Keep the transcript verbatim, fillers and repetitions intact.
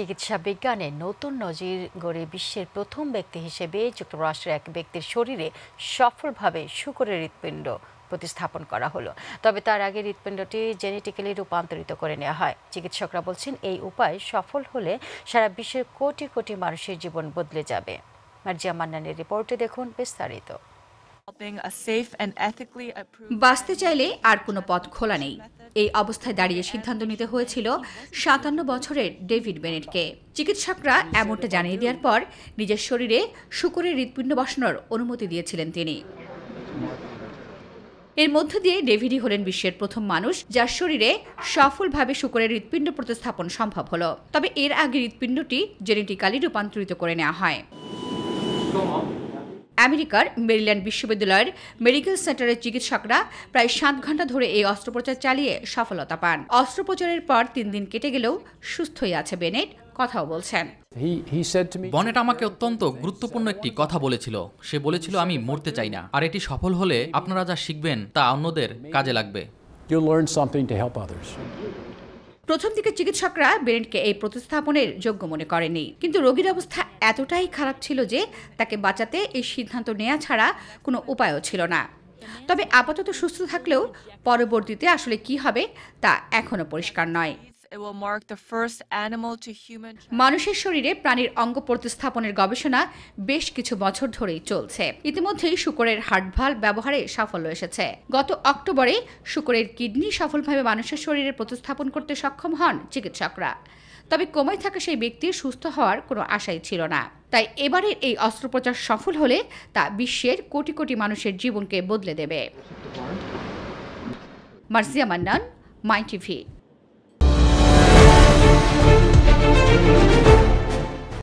চিকিৎসা বিজ্ঞানে নতুন নজির গড়ে বিশ্বের প্রথম ব্যক্তি হিসেবে যুক্তরাষ্ট্রের এক ব্যক্তির শরীরে সফলভাবে শূকরের হৃৎপিণ্ড প্রতিস্থাপন করা হলো। তবে তার আগে হৃৎপিণ্ডটি জেনেটিক্যালি রূপান্তরিত করে নেওয়া হয়। চিকিৎসকরা বলছেন এই উপায় সফল হলে সারা বিশ্বের কোটি কোটি মানুষের জীবন বদলে যাবে। মার্জিয়া মান্নানের রিপোর্টে দেখুন বিস্তারিত। বাঁচতে চাইলে আর কোনো পথ খোলা নেই, এই অবস্থায় দাঁড়িয়ে সিদ্ধান্ত নিতে হয়েছিল সাতান্ন বছরের ডেভিড বেনেটকে। চিকিৎসকরা এমনটা জানিয়ে দেওয়ার পর নিজের শরীরে শূকরের হৃৎপিণ্ড বসানোর অনুমতি দিয়েছিলেন তিনি। এর মধ্য দিয়ে ডেভিডই হলেন বিশ্বের প্রথম মানুষ যার শরীরে সফলভাবে শূকরের হৃৎপিণ্ড প্রতিস্থাপন সম্ভব হলো। তবে এর আগে হৃৎপিণ্ডটি জেনেটিক্যালি রূপান্তরিত করে নেওয়া হয়। আমেরিকার মেরিল্যান্ড বিশ্ববিদ্যালয়ের মেডিকেল সেন্টারের চিকিৎসকরা প্রায় সাত ঘন্টা ধরে এই অস্ত্রোপচার চালিয়ে সফলতা পান। অস্ত্রোপচারের পর তিন দিন কেটে গেলেও সুস্থই আছে বেনেট, কথাও বলছেন। বেনেট আমাকে অত্যন্ত গুরুত্বপূর্ণ একটি কথা বলেছিল। সে বলেছিল, আমি মরতে চাই না, আর এটি সফল হলে আপনারা যা শিখবেন তা অন্যদের কাজে লাগবে। প্রথম দিকে চিকিৎসকরা বেনেটকে এই প্রতিস্থাপনের যোগ্য মনে করেনি, কিন্তু রোগীর অবস্থা এতটাই খারাপ ছিল যে তাকে বাঁচাতে এই সিদ্ধান্ত নেওয়া ছাড়া কোনো উপায়ও ছিল না। তবে আপাতত সুস্থ থাকলেও পরবর্তীতে আসলে কি হবে তা এখনো পরিষ্কার নয়। মানুষের শরীরে প্রাণীর অঙ্গ প্রতিস্থাপনের গবেষণা বেশ কিছু বছর ধরেই চলছে। ইতিমধ্যেই শূকরের হার্ট ভাল্ব ব্যবহারে সাফল্য এসেছে। গত অক্টোবরে শূকরের কিডনি সফলভাবে মানুষের শরীরে প্রতিস্থাপন করতে সক্ষম হন চিকিৎসকরা। তবে কোমায় থাকা সেই ব্যক্তির সুস্থ হওয়ার কোনো আশাই ছিল না। তাই এবারের এই অস্ত্রোপচার সফল হলে তা বিশ্বের কোটি কোটি মানুষের জীবনকে বদলে দেবে। Marzia Mannan, my TV.